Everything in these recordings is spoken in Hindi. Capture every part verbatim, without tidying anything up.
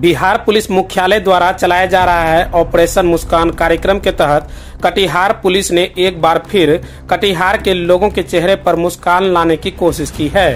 बिहार पुलिस मुख्यालय द्वारा चलाया जा रहा है ऑपरेशन मुस्कान कार्यक्रम के तहत कटिहार पुलिस ने एक बार फिर कटिहार के लोगों के चेहरे पर मुस्कान लाने की कोशिश की है।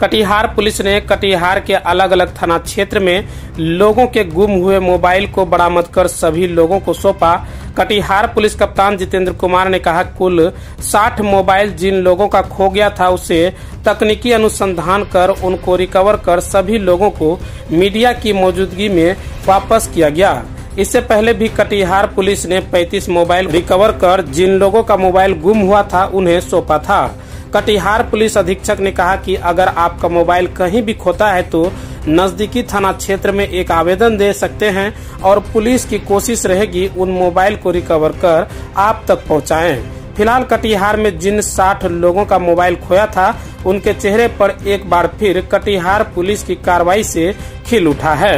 कटिहार पुलिस ने कटिहार के अलग अलग थाना क्षेत्र में लोगों के गुम हुए मोबाइल को बरामद कर सभी लोगों को सौंपा। कटिहार पुलिस कप्तान जितेंद्र कुमार ने कहा, कुल साठ मोबाइल जिन लोगों का खो गया था उसे तकनीकी अनुसंधान कर उनको रिकवर कर सभी लोगों को मीडिया की मौजूदगी में वापस किया गया। इससे पहले भी कटिहार पुलिस ने पैंतीस मोबाइल रिकवर कर जिन लोगों का मोबाइल गुम हुआ था उन्हें सौंपा था। कटिहार पुलिस अधीक्षक ने कहा कि अगर आपका मोबाइल कहीं भी खोता है तो नजदीकी थाना क्षेत्र में एक आवेदन दे सकते हैं और पुलिस की कोशिश रहेगी उन मोबाइल को रिकवर कर आप तक पहुंचाएं। फिलहाल कटिहार में जिन साठ लोगों का मोबाइल खोया था उनके चेहरे पर एक बार फिर कटिहार पुलिस की कार्रवाई से खिल उठा है।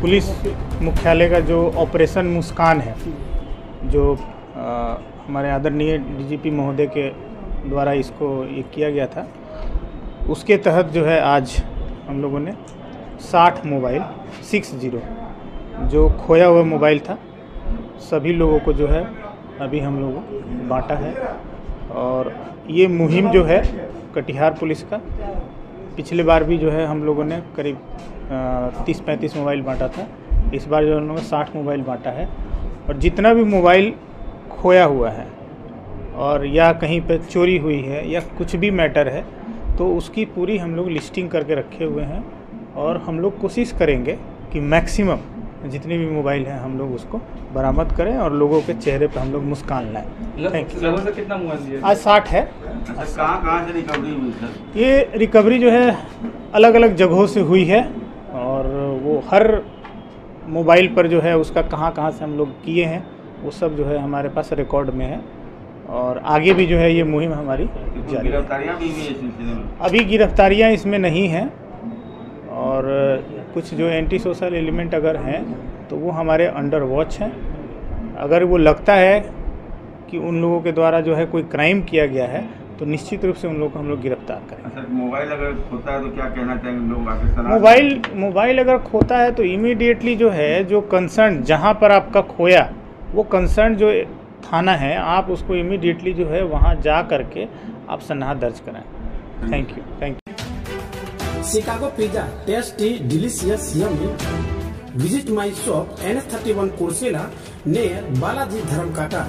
पुलिस मुख्यालय का जो ऑपरेशन मुस्कान है, जो आ, हमारे आदरणीय डी जी पी महोदय के द्वारा इसको ये किया गया था, उसके तहत जो है आज हम लोगों ने साठ मोबाइल सिक्स ज़ीरो जो खोया हुआ मोबाइल था सभी लोगों को जो है अभी हम लोगों को बांटा है। और ये मुहिम जो है कटिहार पुलिस का, पिछले बार भी जो है हम लोगों ने करीब तीस पैंतीस मोबाइल बांटा था, इस बार जो हम लोगों ने साठ मोबाइल बांटा है। और जितना भी मोबाइल खोया हुआ है और या कहीं पे चोरी हुई है या कुछ भी मैटर है तो उसकी पूरी हम लोग लिस्टिंग करके रखे हुए हैं और हम लोग कोशिश करेंगे कि मैक्सिमम जितने भी मोबाइल हैं हम लोग उसको बरामद करें और लोगों के चेहरे पे हम लोग मुस्कान लाएं। Thank you. कितना मोबाइल आज साठ है। कहाँ कहाँ से रिकवरी हुई सर? ये रिकवरी जो है अलग अलग जगहों से हुई है और वो हर मोबाइल पर जो है उसका कहाँ कहाँ से हम लोग किए हैं वो सब जो है हमारे पास रिकॉर्ड में है और आगे भी जो है ये मुहिम हमारी जारी है। अभी गिरफ्तारियां इसमें नहीं हैं और कुछ जो एंटी सोशल एलिमेंट अगर हैं तो वो हमारे अंडर वॉच हैं। अगर वो लगता है कि उन लोगों के द्वारा जो है कोई क्राइम किया गया है तो निश्चित रूप से उन लोगों को हम लोग गिरफ्तार करें। मोबाइल अगर खोता है तो क्या कहना चाहेंगे लोग? मोबाइल मोबाइल अगर खोता है तो इमीडिएटली जो है जो कंसर्न जहाँ पर आपका खोया वो कंसर्न जो थाना है आप उसको इमीडिएटली जो है वहां जा करके आप सन्नाह दर्ज कराएं। Thank you. Thank you. Chicago pizza tasty delicious yummy. Visit my shop N S thirty one Kursela near Balaji धर्मकाटा।